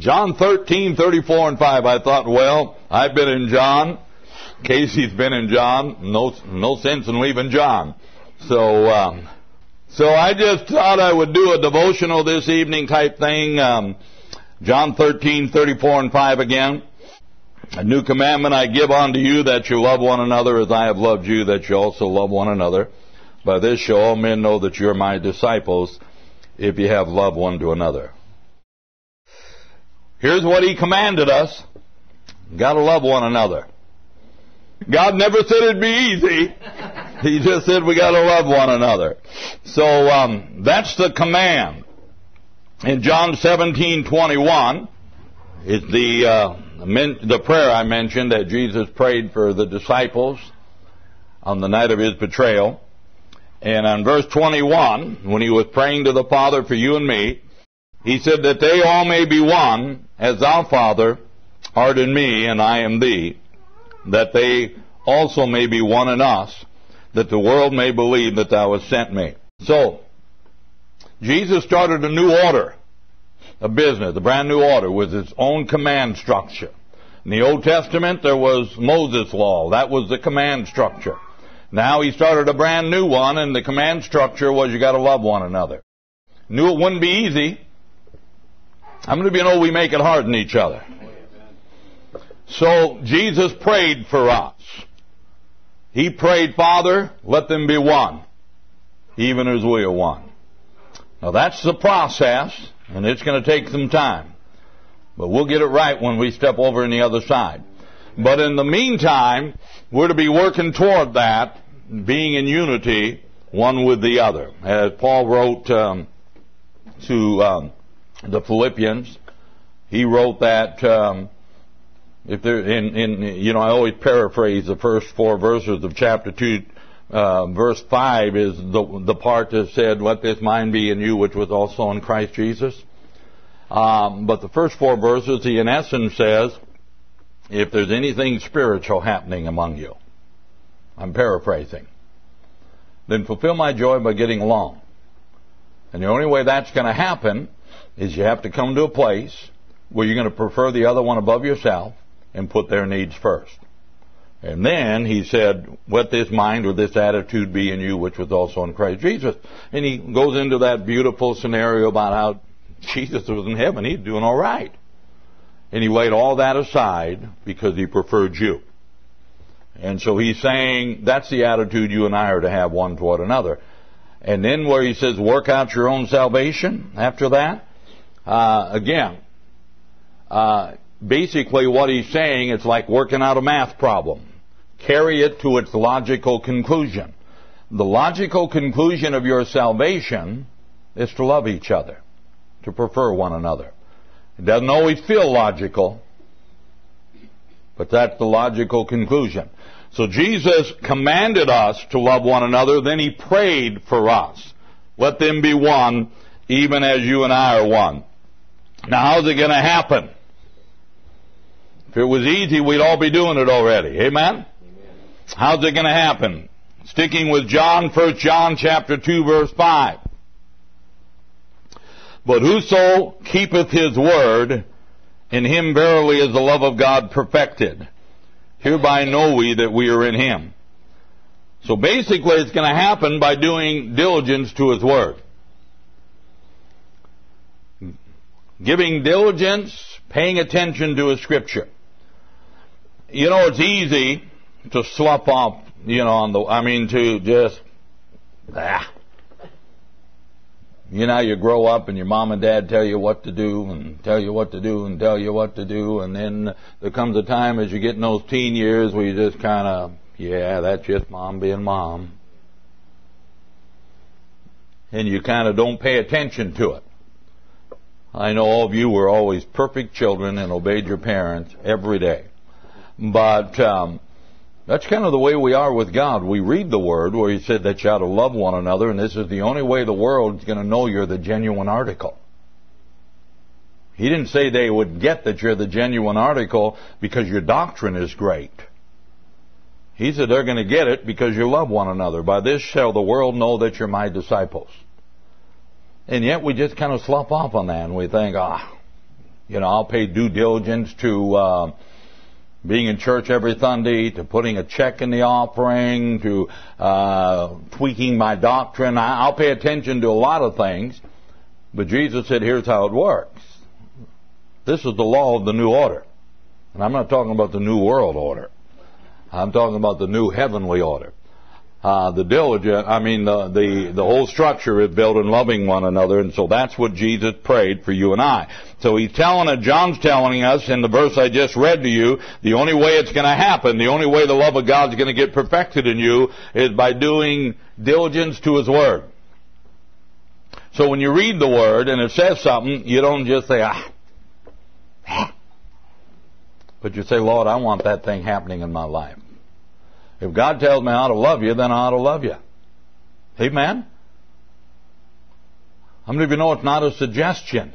John 13:34 and 5. I thought, well, I've been in John. Casey's been in John. No sense in leaving John. So I just thought I would do a devotional this evening type thing. John 13:34 and 5 again. A new commandment I give unto you, that you love one another as I have loved you, that you also love one another. By this shall all men know that you are my disciples, if you have love one to another. Here's what he commanded us. Got to love one another. God never said it'd be easy. He just said we got to love one another. So that's the command. In John 17:21, it's the prayer I mentioned that Jesus prayed for the disciples on the night of his betrayal. And on verse 21, when he was praying to the Father for you and me, he said that they all may be one, as thou, Father, art in me, and I in thee, that they also may be one in us, that the world may believe that thou hast sent me. So, Jesus started a new order of business. A brand new order with its own command structure. In the Old Testament, there was Moses' law. That was the command structure. Now he started a brand new one, and the command structure was you got to love one another. Knew it wouldn't be easy. How many of you know we make it hard on each other? So Jesus prayed for us. He prayed, Father, let them be one, even as we are one. Now that's the process, and it's going to take some time. But we'll get it right when we step over on the other side. But in the meantime, we're to be working toward that, being in unity one with the other. As Paul wrote to the Philippians, he wrote that, if there, you know, I always paraphrase the first four verses of chapter 2, verse 5 is the part that said, let this mind be in you which was also in Christ Jesus. But the first four verses, he in essence says, if there's anything spiritual happening among you, I'm paraphrasing, then fulfill my joy by getting along. And the only way that's going to happen is you have to come to a place where you're going to prefer the other one above yourself and put their needs first. And then he said, let this mind or this attitude be in you, which was also in Christ Jesus. And he goes into that beautiful scenario about how Jesus was in heaven. He's doing all right. And he laid all that aside because he preferred you. And so he's saying that's the attitude you and I are to have one toward another. And then where he says work out your own salvation after that, basically what he's saying, it's like working out a math problem. Carry it to its logical conclusion. The logical conclusion of your salvation is to love each other, to prefer one another. It doesn't always feel logical, but that's the logical conclusion. So Jesus commanded us to love one another, then he prayed for us. Let them be one, even as you and I are one. Now, how's it going to happen? If it was easy, we'd all be doing it already. Amen? Amen. How's it going to happen? Sticking with John, 1 John chapter 2, verse 5. But whoso keepeth his word, in him verily is the love of God perfected. Hereby know we that we are in him. So basically it's going to happen by doing diligence to his word. Giving diligence, paying attention to his scripture. You know, it's easy to slough off, you know, You know, you grow up and your mom and dad tell you what to do and tell you what to do and tell you what to do, and then there comes a time as you get in those teen years where you just kind of, yeah, that's just mom being mom. And you kind of don't pay attention to it. I know all of you were always perfect children and obeyed your parents every day. But that's kind of the way we are with God. We read the Word where he said that you ought to love one another, and this is the only way the world's going to know you're the genuine article. He didn't say they would get that you're the genuine article because your doctrine is great. He said they're going to get it because you love one another. By this shall the world know that you're my disciples. And yet we just kind of slough off on that, and we think, You know, I'll pay due diligence to being in church every Sunday, to putting a check in the offering, to tweaking my doctrine. I'll pay attention to a lot of things. But Jesus said, here's how it works. This is the law of the new order. And I'm not talking about the new world order. I'm talking about the new heavenly order. The whole structure is built in loving one another, and so that's what Jesus prayed for you and I. So he's telling us, John's telling us in the verse I just read to you, the only way it's going to happen, the only way the love of God is going to get perfected in you is by doing diligence to his word. So when you read the word and it says something, you don't just say, but you say, Lord, I want that thing happening in my life. If God tells me I ought to love you, then I ought to love you. Amen? How many of you know it's not a suggestion?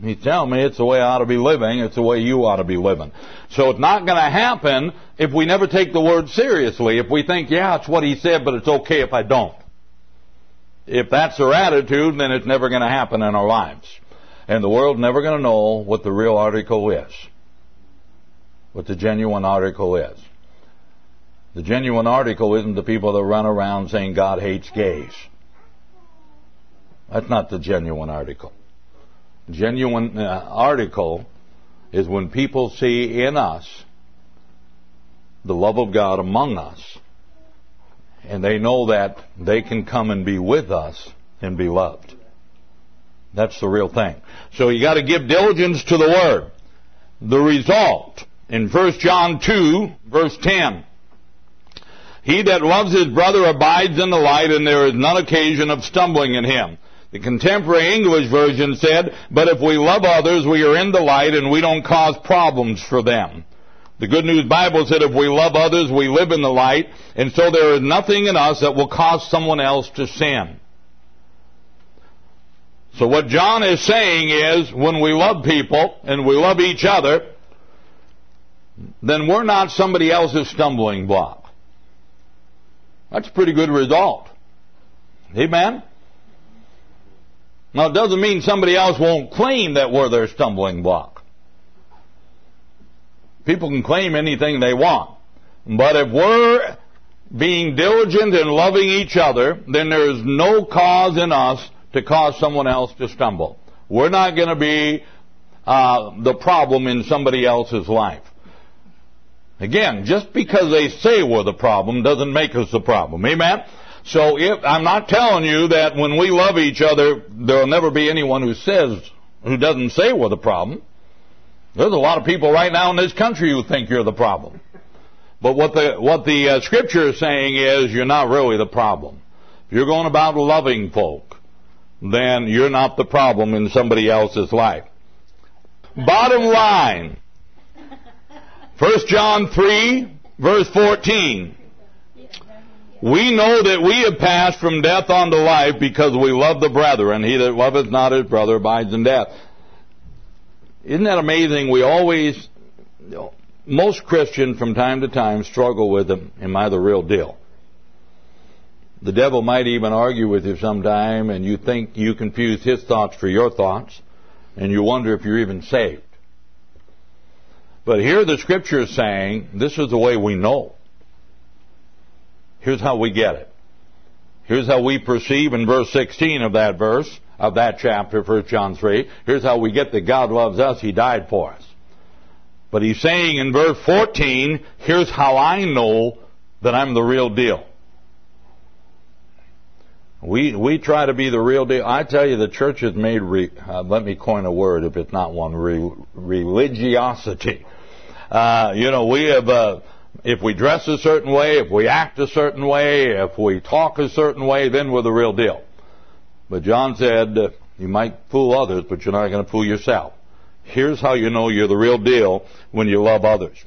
He's telling me it's the way I ought to be living, it's the way you ought to be living. So it's not going to happen if we never take the word seriously, if we think, yeah, it's what he said, but it's okay if I don't. If that's our attitude, then it's never going to happen in our lives. And the world's never going to know what the real article is, what the genuine article is. The genuine article isn't the people that run around saying God hates gays. That's not the genuine article. Genuine article is when people see in us the love of God among us, and they know that they can come and be with us and be loved. That's the real thing. So you got to give diligence to the word. The result in 1 John 2, verse 10. He that loves his brother abides in the light, and there is none occasion of stumbling in him. The contemporary English version said, but if we love others, we are in the light, and we don't cause problems for them. The Good News Bible said, if we love others, we live in the light, and so there is nothing in us that will cause someone else to sin. So what John is saying is, when we love people, and we love each other, then we're not somebody else's stumbling block. That's a pretty good result. Amen? Now, it doesn't mean somebody else won't claim that we're their stumbling block. People can claim anything they want. But if we're being diligent in loving each other, then there is no cause in us to cause someone else to stumble. We're not going to be the problem in somebody else's life. Again, just because they say we're the problem doesn't make us the problem. Amen? So I'm not telling you that when we love each other, there will never be anyone who doesn't say we're the problem. There's a lot of people right now in this country who think you're the problem. But what the Scripture is saying is you're not really the problem. If you're going about loving folk, then you're not the problem in somebody else's life. Bottom line. 1 John 3, verse 14. We know that we have passed from death unto life because we love the brethren. He that loveth not his brother abides in death. Isn't that amazing? We always, most Christians from time to time struggle with them. Am I the real deal? The devil might even argue with you sometime, and you think you confuse his thoughts for your thoughts, and you wonder if you're even saved. But here the Scripture is saying, this is the way we know. Here's how we get it. Here's how we perceive in verse 16 of that verse, of that chapter, 1 John 3. Here's how we get that God loves us, he died for us. But he's saying in verse 14, here's how I know that I'm the real deal. We try to be the real deal. I tell you, the church has made, let me coin a word if it's not one, religiosity. We have, if we dress a certain way, if we act a certain way, if we talk a certain way, then we're the real deal. But John said, you might fool others, but you're not going to fool yourself. Here's how you know you're the real deal, when you love others.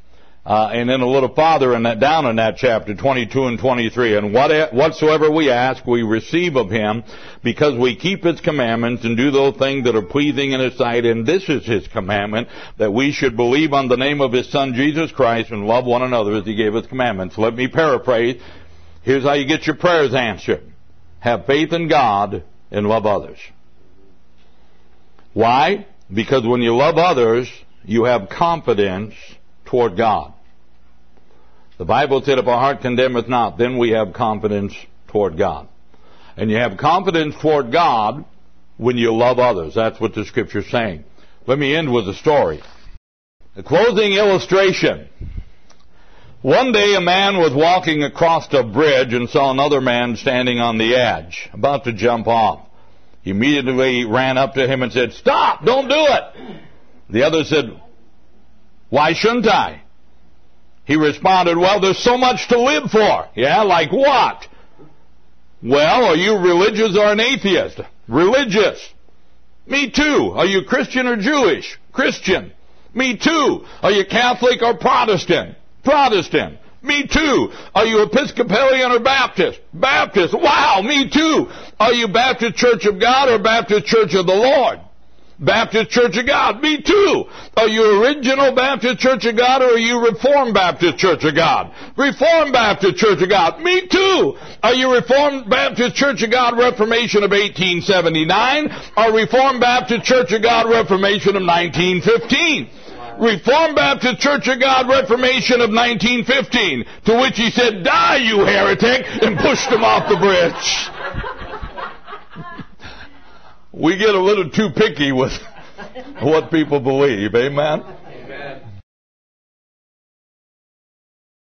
And then a little farther down in that chapter, 22 and 23, and whatsoever we ask, we receive of him, because we keep his commandments and do those things that are pleasing in his sight. And this is his commandment, that we should believe on the name of his Son, Jesus Christ, and love one another as he gave his commandments. Let me paraphrase. Here's how you get your prayers answered. Have faith in God and love others. Why? Because when you love others, you have confidence toward God. The Bible said, if our heart condemneth not, then we have confidence toward God. And you have confidence toward God when you love others. That's what the Scripture is saying. Let me end with a story. The closing illustration. One day a man was walking across a bridge and saw another man standing on the edge, about to jump off. He immediately ran up to him and said, "Stop! Don't do it!" The other said, "Why shouldn't I?" He responded, "Well, there's so much to live for." "Yeah, like what?" "Well, are you religious or an atheist?" "Religious." "Me too." "Are you Christian or Jewish?" "Christian." "Me too." "Are you Catholic or Protestant?" "Protestant." "Me too." "Are you Episcopalian or Baptist?" "Baptist." "Wow, me too." "Are you Baptist Church of God or Baptist Church of the Lord?" "Baptist Church of God." "Me too." "Are you Original Baptist Church of God or are you Reformed Baptist Church of God?" "Reformed Baptist Church of God." "Me too." "Are you Reformed Baptist Church of God Reformation of 1879 or Reformed Baptist Church of God Reformation of 1915? Reformed Baptist Church of God Reformation of 1915, to which he said, "Die, you heretic," and pushed him off the bridge. We get a little too picky with what people believe, amen?